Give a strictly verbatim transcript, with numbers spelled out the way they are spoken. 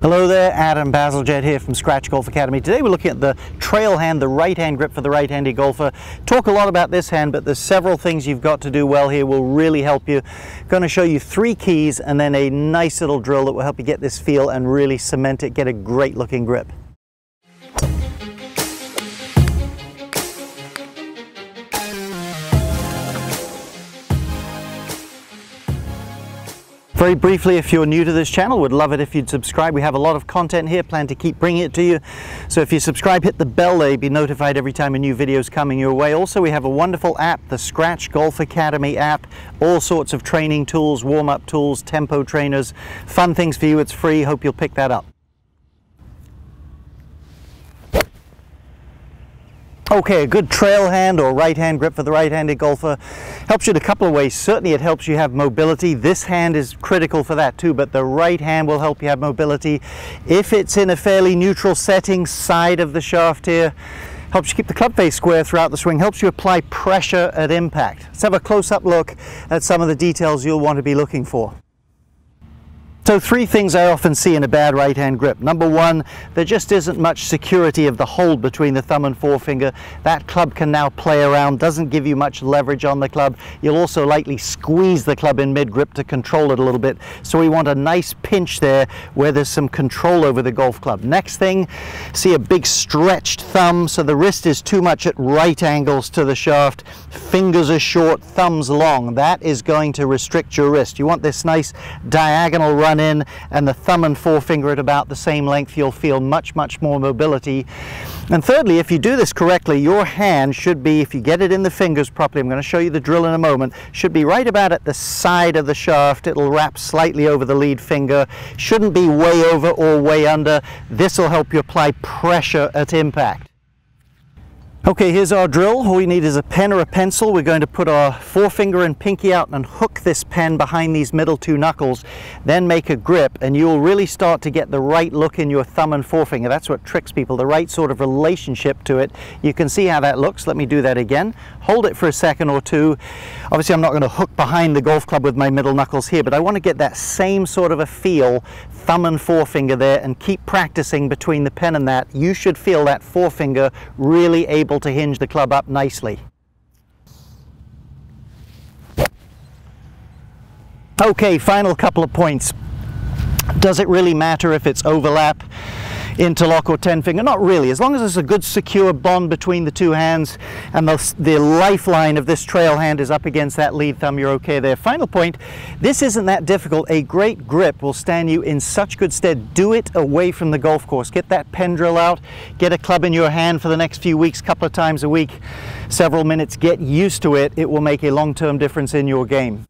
Hello there, Adam Bazalgette here from Scratch Golf Academy. Today we're looking at the trail hand, the right hand grip for the right-handed golfer. Talk a lot about this hand, but there's several things you've got to do well here will really help you. I'm going to show you three keys and then a nice little drill that will help you get this feel and really cement it, get a great looking grip. Very briefly, if you're new to this channel, we'd love it if you'd subscribe. We have a lot of content here, plan to keep bringing it to you. So if you subscribe, hit the bell there, you'll be notified every time a new video is coming your way. Also, we have a wonderful app, the Scratch Golf Academy app. All sorts of training tools, warm-up tools, tempo trainers, fun things for you. It's free. Hope you'll pick that up. Okay, a good trail hand or right hand grip for the right-handed golfer helps you in a couple of ways. Certainly it helps you have mobility. This hand is critical for that too, but the right hand will help you have mobility. If it's in a fairly neutral setting, side of the shaft here, helps you keep the club face square throughout the swing, helps you apply pressure at impact. Let's have a close-up look at some of the details you'll want to be looking for. So three things I often see in a bad right hand grip. Number one, there just isn't much security of the hold between the thumb and forefinger. That club can now play around, doesn't give you much leverage on the club. You'll also likely squeeze the club in mid-grip to control it a little bit. So we want a nice pinch there where there's some control over the golf club. Next thing, see a big stretched thumb. So the wrist is too much at right angles to the shaft. Fingers are short, thumbs long. That is going to restrict your wrist. You want this nice diagonal run in and the thumb and forefinger at about the same length. You'll feel much much more mobility. And thirdly, if you do this correctly, your hand should be, if you get it in the fingers properly, I'm going to show you the drill in a moment, should be right about at the side of the shaft. It'll wrap slightly over the lead finger, shouldn't be way over or way under. This will help you apply pressure at impact. Okay, here's our drill. All we need is a pen or a pencil. We're going to put our forefinger and pinky out and hook this pen behind these middle two knuckles, then make a grip, and you'll really start to get the right look in your thumb and forefinger. That's what tricks people, the right sort of relationship to it. You can see how that looks. Let me do that again. Hold it for a second or two. Obviously, I'm not going to hook behind the golf club with my middle knuckles here, but I want to get that same sort of a feel, thumb and forefinger there, and keep practicing between the pen and that. You should feel that forefinger really able to hinge the club up nicely. Okay, final couple of points. Does it really matter if it's overlap, interlock, or ten finger? Not really. As long as there's a good secure bond between the two hands and the, the lifeline of this trail hand is up against that lead thumb, you're okay there. Final point, this isn't that difficult. A great grip will stand you in such good stead. Do it away from the golf course. Get that pen drill out, get a club in your hand for the next few weeks, couple of times a week, several minutes. Get used to it. It will make a long-term difference in your game.